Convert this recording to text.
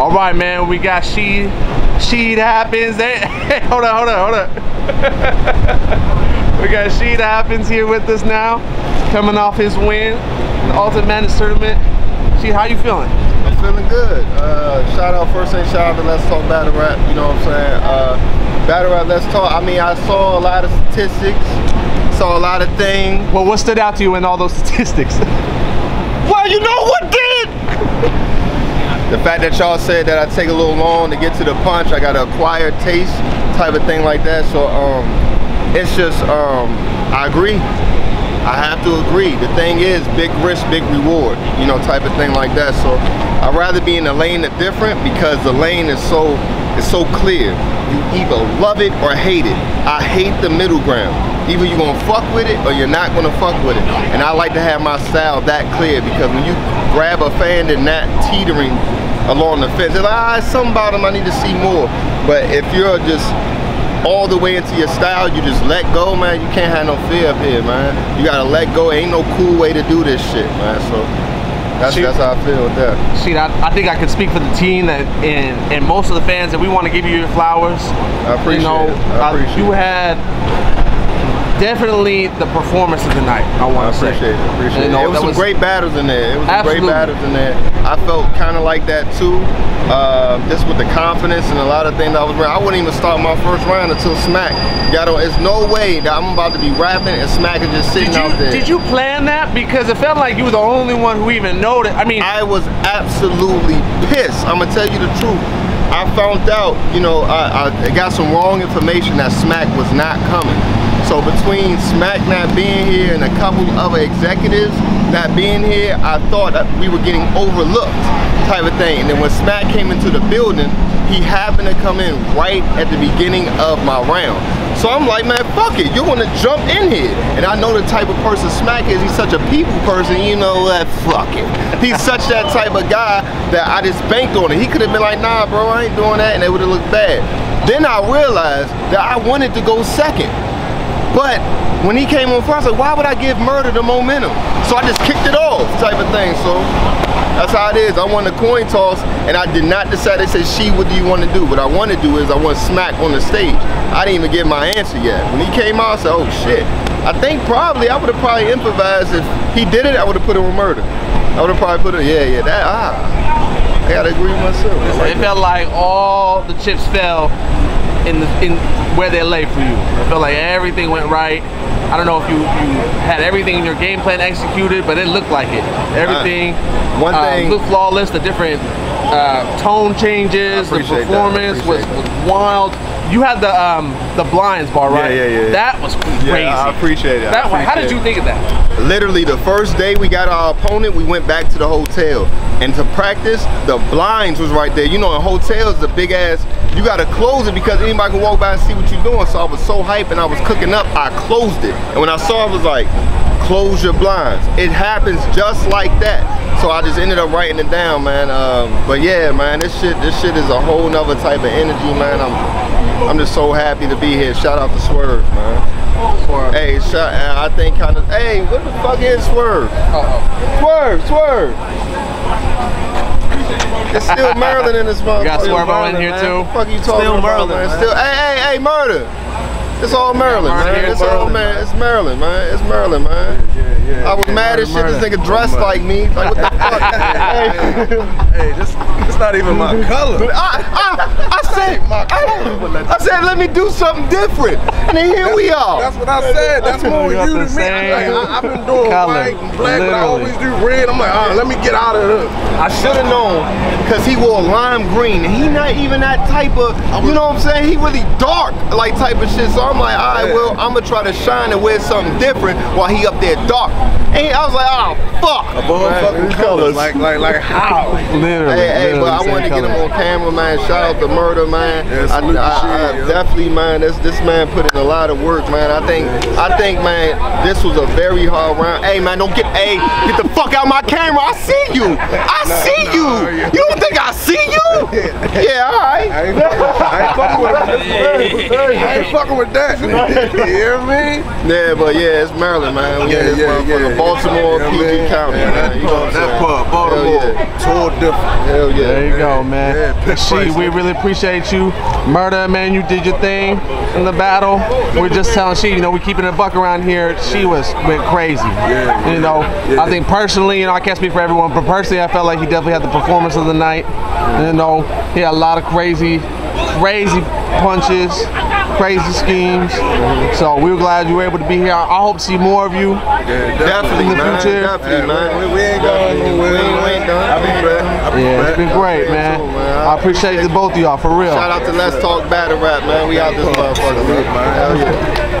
All right, man, we got Sheed Happens. Hey, hold on. We got Sheed Happens here with us now, coming off his win in the Ultimate Man Tournament. Sheed, how you feeling? I'm feeling good. Shout out to Let's Talk Battle Rap, you know what I'm saying? Battle Rap, Let's Talk, I mean, I saw a lot of statistics, saw a lot of things. Well, what stood out to you in all those statistics? Well, you know what did? The fact that y'all said that I take a little long to get to the punch, I got to acquire taste, type of thing like that. So it's just, I agree. I have to agree. The thing is, big risk, big reward, you know, type of thing like that. So I'd rather be in a lane that's different because the lane is so clear. You either love it or hate it. I hate the middle ground. Either you're gonna fuck with it or you're not gonna fuck with it. And I like to have my style that clear because when you grab a fan and not teetering along the fence, they're like, something about him, I need to see more. But if you're just all the way into your style, you just let go, man. You can't have no fear up here, man. You gotta let go. Ain't no cool way to do this shit, man. So that's how I feel with that. Sheed, I think I can speak for the team and most of the fans that we want to give you your flowers. I appreciate it. You had definitely the performance of the night, I want to say. I appreciate it. You know, there was some great battles in there. It was some great battles in there. I felt kind of like that too, just with the confidence and a lot of things that I was around. I wouldn't even start my first round until Smack got on. It's no way that I'm about to be rapping and Smack is just sitting out there. Did you plan that? Because it felt like you were the only one who even noticed. I mean, I was absolutely pissed. I'm gonna tell you the truth. I found out, you know, I got some wrong information that Smack was not coming. So between Smack not being here and a couple other executives not being here, I thought that we were getting overlooked type of thing. And then when Smack came into the building, he happened to come in right at the beginning of my round. So I'm like, man, fuck it, you want to jump in here. And I know the type of person Smack is. He's such a people person, you know what, fuck it. He's such that type of guy that I just banked on it. He could have been like, nah, bro, I ain't doing that, and it would have looked bad. Then I realized that I wanted to go second. But when he came on first, I was like, why would I give Murda the momentum? So I just kicked it off type of thing. So that's how it is. I won the coin toss and I did not decide. They said, Sheed, what do you want to do? What I want to do is I want Smack on the stage. I didn't even get my answer yet. When he came out, I said, oh shit. I think probably, I would have probably improvised. If he did it, I would have put it on Murda. I would have probably put it, I gotta agree with myself. Like it felt like all the chips fell in where they lay for you. I felt like everything went right. I don't know if you had everything in your game plan executed, but it looked like it. Everything looked flawless. The different tone changes, the performance was wild. You had the blinds bar, right? Yeah. That was crazy. Yeah, I appreciate it. How did you think of that? Literally, the first day we got our opponent, we went back to the hotel. And to practice, the blinds was right there. You know, in hotels, the big ass, you gotta close it because anybody can walk by and see what you're doing. So I was so hyped and I was cooking up, I closed it. And when I saw it, I was like, close your blinds. It happens just like that. So I just ended up writing it down, man. But yeah, man, this shit is a whole nother type of energy, man. I'm just so happy to be here. Shout out to Swerve, man. Swerve. Hey, hey, what the fuck is Swerve? Swerve. It's still Merlin in this motherfucker. You got Swerve in here too. What the fuck you talking about? Still Merlin, man. Hey, Murda. It's all Maryland, man. It's Maryland, man. It's Maryland, man. I was mad as shit. This nigga dressed like me. Like, what the fuck? Hey, this not even my color. I said, let me do something different. And then here we are. That's what I said. That's more you to me. I've been doing white and black, but I always do red. I'm like, all right, let me get out of this. I should have known, because he wore lime green. And he not even that type of, you know what I'm saying? He really dark, like type of shit. So I'm like, all right, well, I'm gonna try to shine and wear something different while he up there dark. And I was like, oh fuck, fucking colors, like how? Literally. But I wanted to get him on camera, man. Shout out to Murda, man. Yeah, I Definitely, man. This man put in a lot of work, man. I think, man, this was a very hard round. Hey, man, don't get the fuck out of my camera. I see you. I see you. You don't think I see you? Yeah, all right. I ain't fucking with that. You hear me? Yeah, but yeah, it's Maryland, man. We in Baltimore, PG County, man. That pub, Baltimore. It's all different. Hell yeah. There you go, man. Yeah, Sheed, we really appreciate you. Murda, man, you did your thing in the battle. We're just telling Sheed, you know, we keeping a buck around here. She went crazy. Yeah, you know, I think personally, you know, I can't speak for everyone, but personally, I felt like he definitely had the performance of the night. You know, he had a lot of crazy punches, crazy schemes. So we were glad you were able to be here. I hope to see more of you. Yeah, definitely, in the future. Definitely, man. We ain't going anywhere. We ain't done. Yeah, it's been great, man. I appreciate the both of y'all, for real. Shout out to Let's Talk Battle Rap, man. We out this motherfucker, man. Hell yeah.